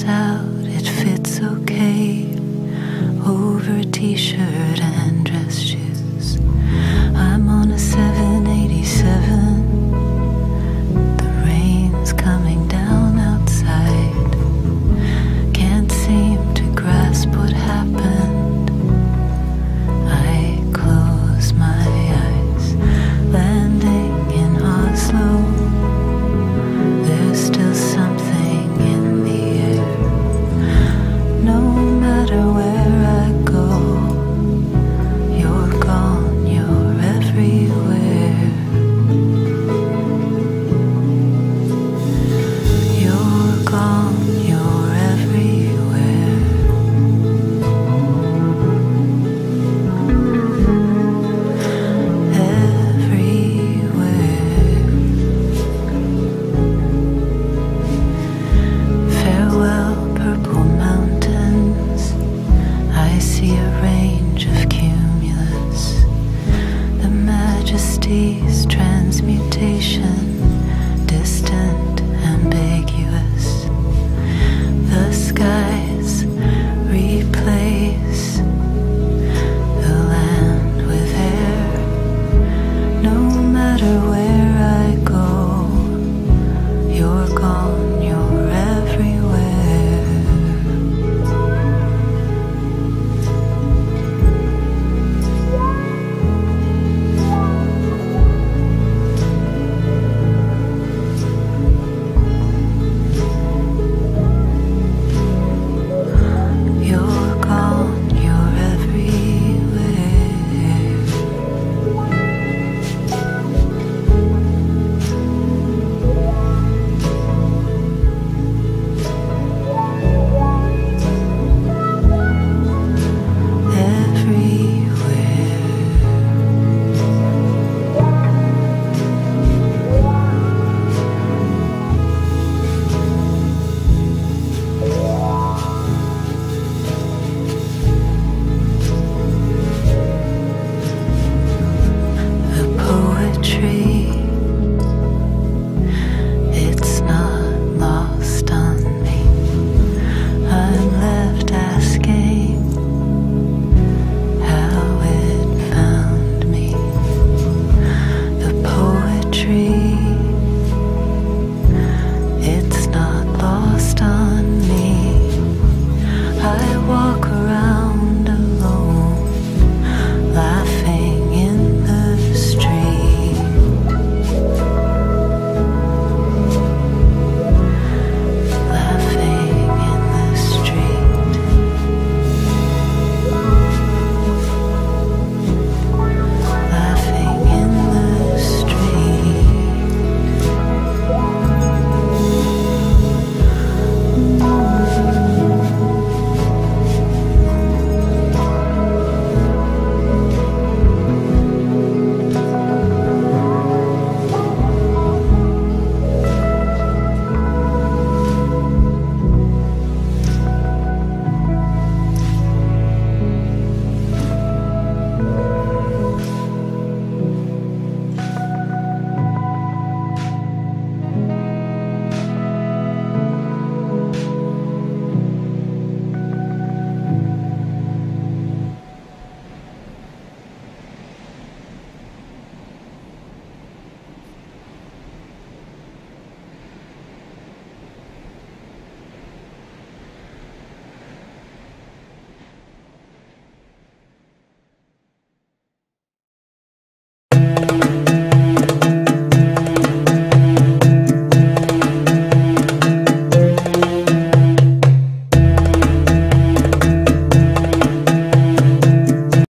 comes out, it fits okay over a t-shirt and